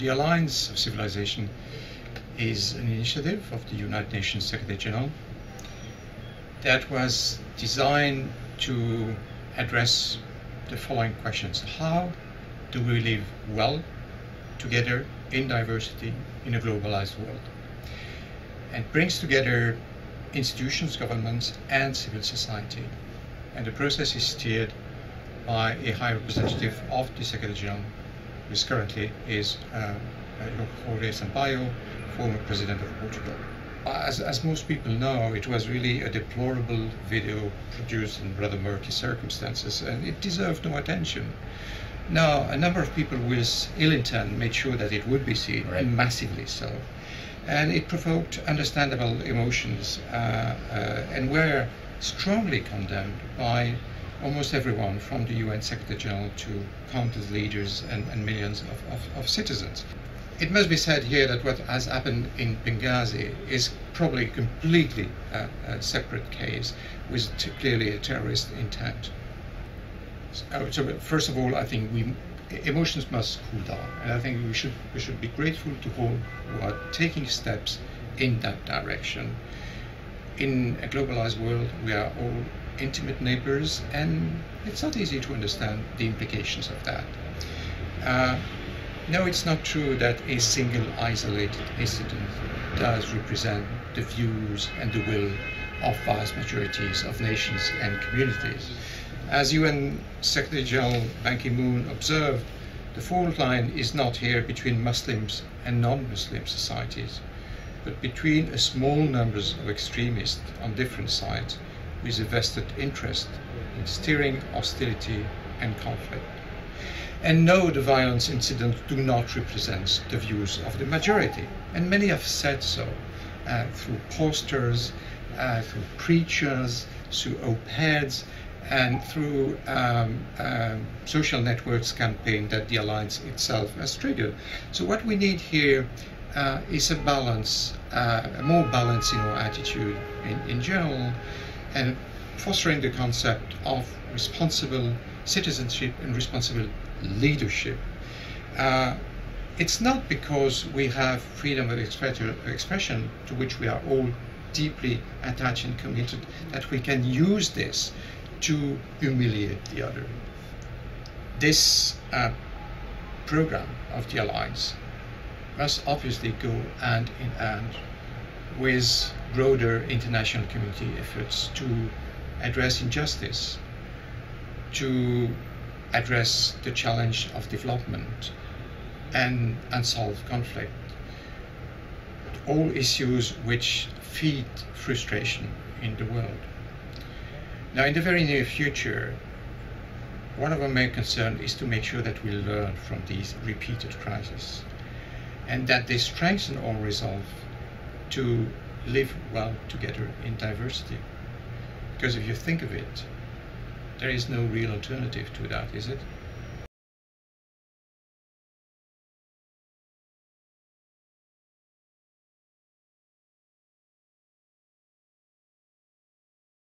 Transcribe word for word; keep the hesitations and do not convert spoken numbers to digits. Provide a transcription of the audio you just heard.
The Alliance of Civilization is an initiative of the United Nations Secretary General that was designed to address the following questions. How do we live well together in diversity in a globalized world? And brings together institutions, governments, and civil society. And the process is steered by a high representative of the Secretary General, which currently is uh, Jorge Sampaio, former President of Portugal. As, as most people know, it was really a deplorable video produced in rather murky circumstances, and it deserved no attention. Now, a number of people with ill intent made sure that it would be seen, right, and massively so. And it provoked understandable emotions uh, uh, and were strongly condemned by almost everyone, from the U N Secretary General to countless leaders and, and millions of, of, of citizens. It must be said here that what has happened in Benghazi is probably a completely uh, a separate case with clearly a terrorist intent. So, so first of all, I think we, emotions must cool down, and I think we should, we should be grateful to all who are taking steps in that direction. In a globalized world, we are all intimate neighbors, and it's not easy to understand the implications of that. Uh, no, it's not true that a single isolated incident does represent the views and the will of vast majorities of nations and communities. As U N Secretary General Ban Ki-moon observed, the fault line is not here between Muslims and non-Muslim societies, but between a small numbers of extremists on different sides with a vested interest in steering hostility and conflict. And no, the violence incidents do not represent the views of the majority, and many have said so uh, through posters, uh, through preachers, through op-eds, and through um, um, social networks campaign that the Alliance itself has triggered. So what we need here uh, is a balance, uh, a more balance in our attitude in, in general, and fostering the concept of responsible citizenship and responsible leadership. Uh, it's not because we have freedom of expression, to which we are all deeply attached and committed, that we can use this to humiliate the other. This uh, program of the Alliance must obviously go hand in hand with broader international community efforts to address injustice, to address the challenge of development and unsolved conflict, all issues which feed frustration in the world. Now, in the very near future, one of our main concerns is to make sure that we learn from these repeated crises and that they strengthen our resolve to live well together in diversity. Because if you think of it, there is no real alternative to that, is it?